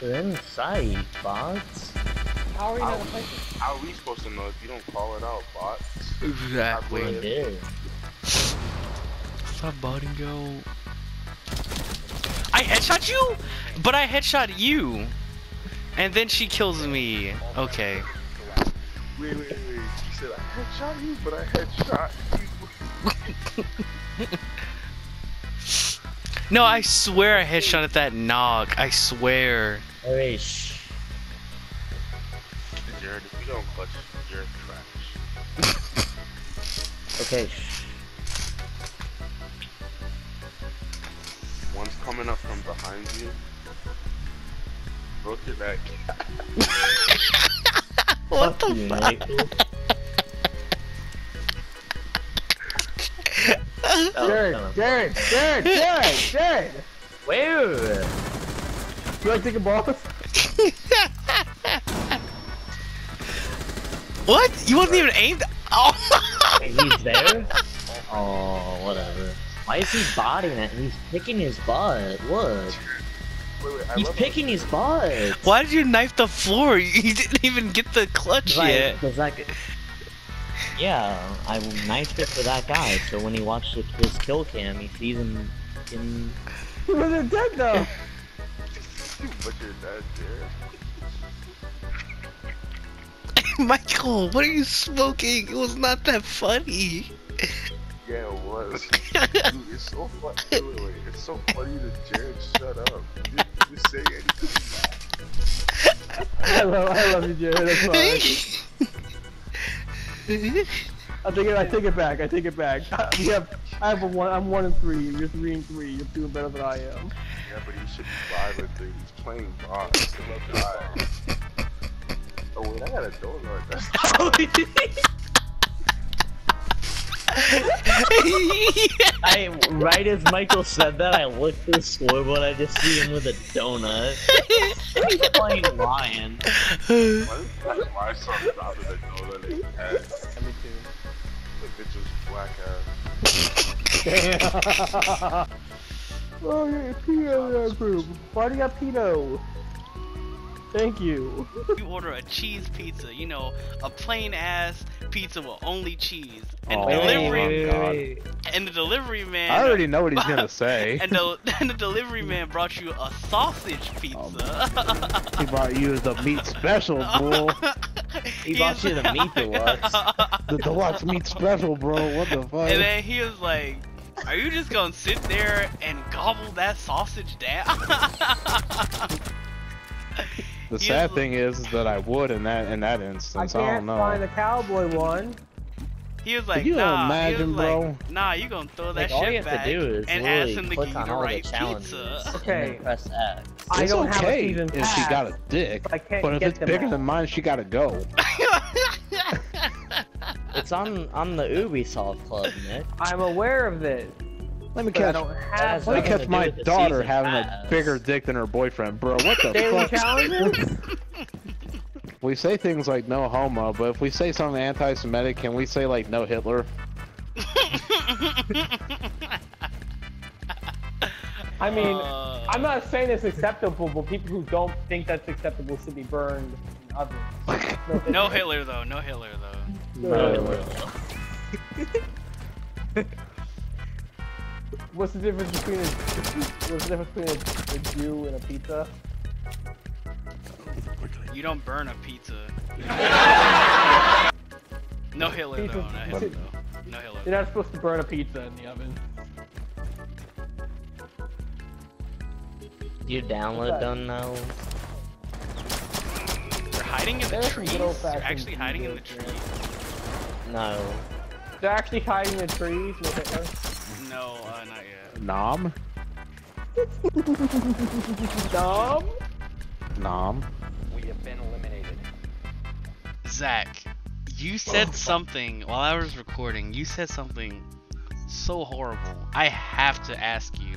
They're inside, bots. How are we gonna play this? How are we supposed to know if you don't call it out, bots? Exactly. I did. Stop botting, go. I headshot you, but I headshot you, and then she kills me. Okay. Wait. She said I headshot you, but I headshot you. No, I swear I headshot at that knock. I swear. Hey, shh. Jared, if you don't clutch, you're trash. Okay. One's coming up from behind you. Broke your neck. What the fuck? Jared! Where? You like to take a ball? What? You wasn't even aimed? Oh! Wait, he's there? Oh, whatever. Why is he bodying it? He's picking his butt. Look. Wait, he's picking his butt. Why did you knife the floor? You didn't even get the clutch yet. Yeah, I knifed it for that guy, so when he watched his kill cam, he sees him in... He wasn't dead, though! But you're dead, dude. Hey, Michael, what are you smoking? It was not that funny. Yeah, it was. Dude, it's so funny. Wait, it's so funny that Jared shut up. You didn't say anything. I love you, Jared. That's fine. I take it back. I'm 1-3. You're 3-3. You're doing better than I am. Yeah, but he should be 5-3. He's playing boss. Oh wait, I got a door guard. Right as Michael said that, I looked through the scoreboard. I just see him with a donut. He's playing lion. My son's out of the donut in his head. The bitch was black ass. Oh, yeah, Pito. Party up, Pito. Thank you. You order a cheese pizza, you know, a plain ass pizza with only cheese. And the delivery man. I already know what he's gonna say. And the delivery man brought you a sausage pizza. He brought you the meat special, bro. He brought you the meat deluxe. The deluxe meat special, bro. What the fuck? And then he was like, "Are you just gonna sit there and gobble that sausage down?" The sad thing is that I would in that instance. I don't know. I can't find the cowboy one. He was like, nah, you gonna throw that shit back and ask him to give you the right pizza. Okay. Press X. I don't have a season pass. If she got a dick, but if it's bigger than mine, she gotta go. It's on the Ubisoft Club, Nick. I'm aware of this. Let me catch my daughter having a bigger dick than her boyfriend, bro. What the fuck? Challenges? We say things like no homo, but if we say something anti-Semitic, can we say like no Hitler? I mean, I'm not saying it's acceptable, but people who don't think that's acceptable should be burned. In ovens. No Hitler though. No Hitler though. No Hitler though. What's the difference between a Jew and a pizza? You don't burn a pizza. No Hitler though. No Hitler. You're not supposed to burn a pizza in the oven. Your download done now. They're hiding in the trees. They're actually hiding in the trees. No. They're actually hiding in the trees. No, not yet. Nom? Nom? Nom? We have been eliminated. Zach, you said something while I was recording. You said something so horrible. I have to ask you.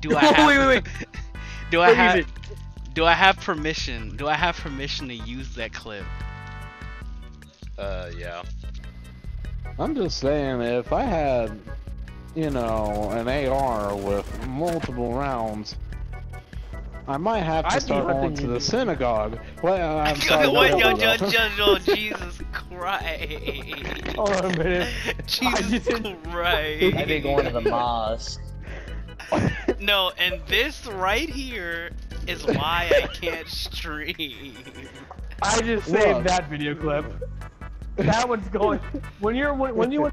Do I have wait. Do I have permission to use that clip? Yeah. I'm just saying, if I had, you know, an AR with multiple rounds, I might have to start going to the synagogue. Well, I'm sorry. No, Jesus Christ. Hold on a minute. Jesus Christ. I'd be going to the mosque. No, and this right here is why I can't stream. I just saved that video clip. That one's going. When you.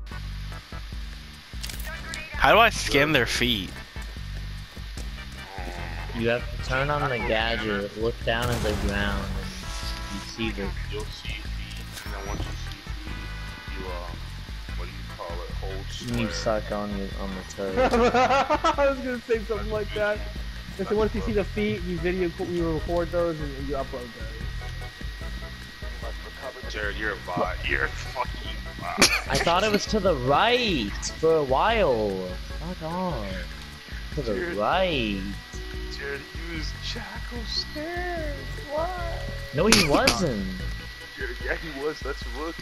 How do I scan their feet? You have to turn on the gadget, look down at the ground, and you see the. You'll see feet, and then once you see feet, you what do you call it? Hold square. You suck on the toes. I was gonna say something like that. And so once you see the feet, you record those and you upload those. Jared, you're a bot. You're a fucking bot. I thought it was to the right for a while. Fuck on. To the right. Jared, he was Jackal Stairs. What? No, he wasn't. Jared, yeah, he was. Let's look.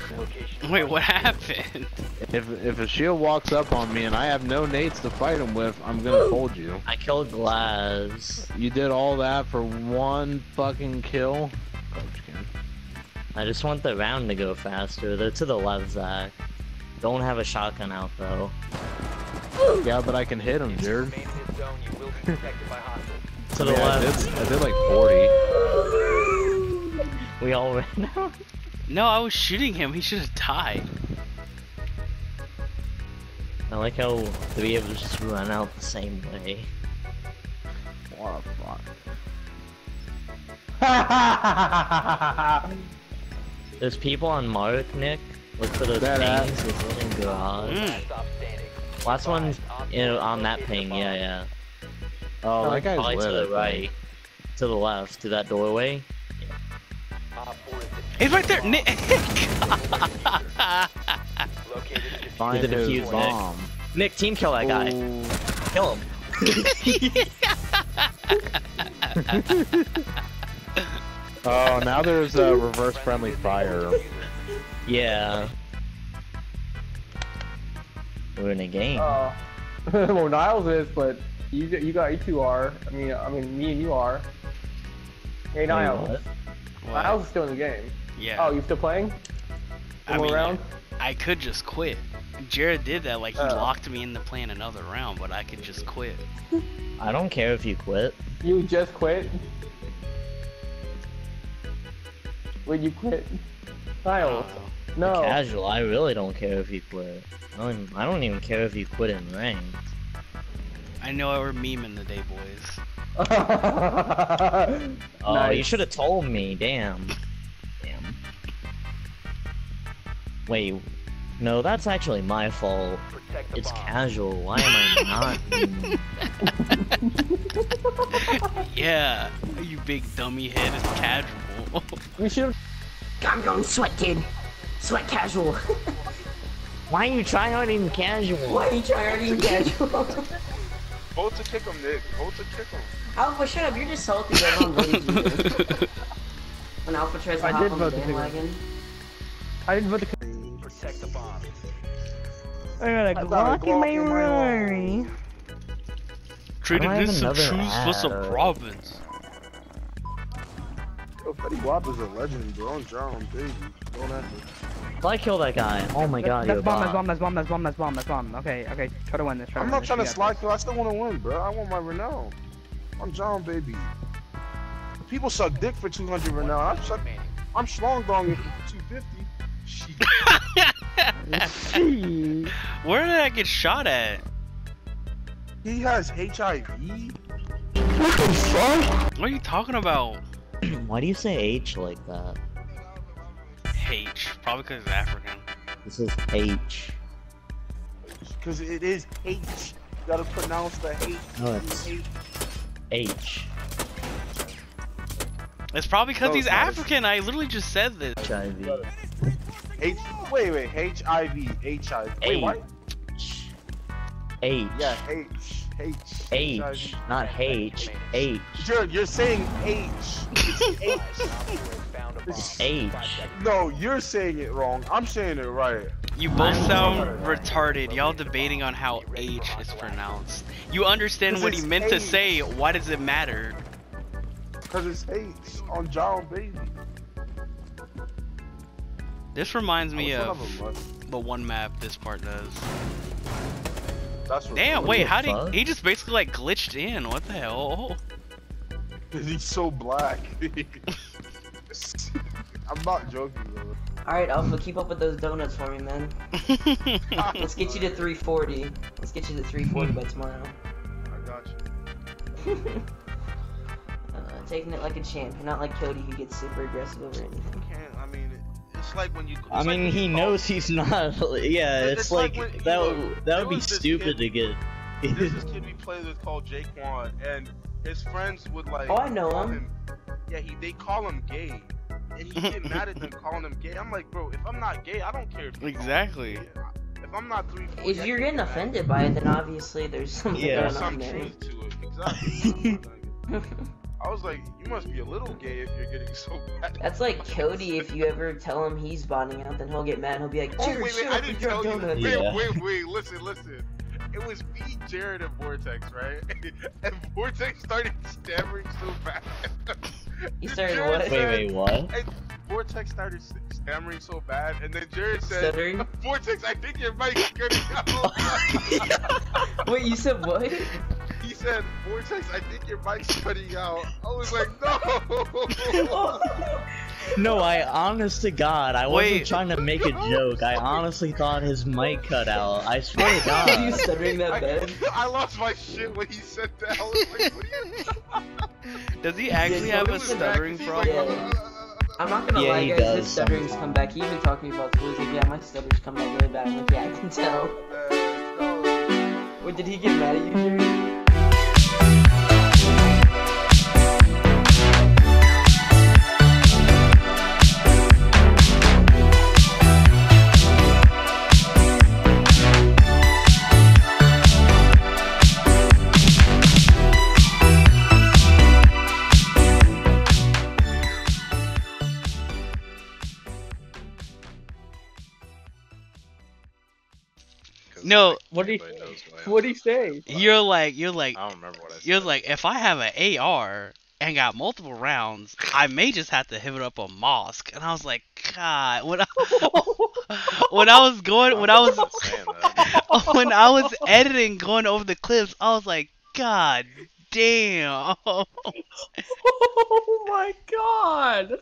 Wait, what happened? If a shield walks up on me and I have no nades to fight him with, I'm gonna hold you. I killed Glass. You did all that for one fucking kill? Oh, I just want the round to go faster. They're to the left, Zach. Don't have a shotgun out though. Yeah, but I can hit him, Jared. To the left. I did like 40. We all ran out? No, I was shooting him. He should have died. I like how three of us just run out the same way. What a fuck. There's people on Mark, Nick. Look for those things with living garage. Last one on that ping, yeah. Oh, that guy's lit. To the right. To the left. To that doorway. Yeah. He's right there! Nick! Find his bomb. Nick, team kill that guy. Kill him. Oh, now there's a reverse friendly fire. Yeah. We're in a game. Well, Niles is, but you two are. I mean, me and you are. Hey, Niles. What? Niles is still in the game. Yeah. Oh, you still playing? One more round? I could just quit. Jared did that. Like, he locked me into playing another round, but I could just quit. I don't care if you quit. You just quit? When you quit? Niles. No. Casual. I really don't care if you quit. I don't even care if you quit in ranked. I know I were memeing the day, boys. Oh, nice. You should have told me. Damn. Wait, no, that's actually my fault. It's bomb. Casual. Why am I not? Yeah, you big dummy head. It's casual. We should. I'm going sweat, kid. Sweat casual. Why are you tryharding casual? Why are you tryharding casual? Hold to kick him, Nick. Hold to kick him. Alpha, shut up. You're just salty. When Alpha tries to hop on the bandwagon. I didn't vote the... Protect the bomb. I got a Glock in my Rari. Traded this some shoes for some province. Yo, Buddy Wop is a legend, bro. I'm drowning, baby. Don't have to. I kill that guy. Oh my god, that's bomb. Okay, try to win this. I'm not trying to slide through, I still want to win, bro. I want my renown. I'm John, baby. People suck dick for 200 renown. I'm schlong donging for 250. Shit. Where did I get shot at? He has HIV? What the fuck? What are you talking about? Why do you say H like that? H, probably because it's African. This is H. Because it is H. You gotta pronounce the H. No, it's H. It's probably because he's African. I literally just said this. HIV. H. Wait. HIV. Wait, what? H. Yeah, H. Not H. H. Sure, you're saying H. It's H. It's H. No, you're saying it wrong. I'm saying it right. You both sound retarded. Y'all debating on how H is pronounced. You understand what he meant to say. Why does it matter? because it's hates on John Baby. This reminds me of the one map this part does. That's damn, wait, how did he just basically like glitched in? What the hell? He's so black. I'm not joking, though. Alright, Alpha, keep up with those donuts for me, man. Let's get you to 340. Let's get you to 340 by tomorrow. I got you. Taking it like a champ, not like Cody who gets super aggressive over anything. I mean, it's like when you. I mean, like he knows he's not. Yeah, it's like when, that. Know, that would be stupid to get. There's this kid we played with called Jaquan, and his friends would like. Oh, I know him. Yeah, they call him gay. And he get mad at them calling him gay. I'm like, bro, if I'm not gay, I don't care. If exactly. If I'm not 340, if you're getting offended by it, then obviously there's something going on there. There's some truth to it. Exactly. I was like, you must be a little gay if you're getting so bad. That's like Cody. If you ever tell him he's bonding out, then he'll get mad. He'll be like, oh, wait, I didn't tell you. Wait, listen. It was me, Jared, and Vortex, right? And Vortex started stammering so bad. You started Jared what? Said, wait, what? And Vortex started stammering so bad, and then Jared said, stuttering? Vortex, I think your mic's cutting out. Wait, you said what? He said, Vortex, I think your mic's cutting out. I was like, no! No, I, honest to God, I wasn't trying to make a joke. I honestly thought his mic cut out. I swear to God. Are you stuttering that bad? I lost my shit when he said that. I was like, what are you doing? Does he actually have a stuttering problem? Like, I'm not gonna lie, guys, his stuttering's come back. He even talked to me about school. He's like, yeah, my stutter's come back really bad. I'm like, yeah, I can tell. Wait, did he get mad at you, Jerry? No, what do you say? You're like, I don't remember what I said. You're like, if I have an AR and got multiple rounds, I may just have to hit it up a mosque. And I was like, God, when I was editing, going over the clips, I was like, God damn. Oh my God.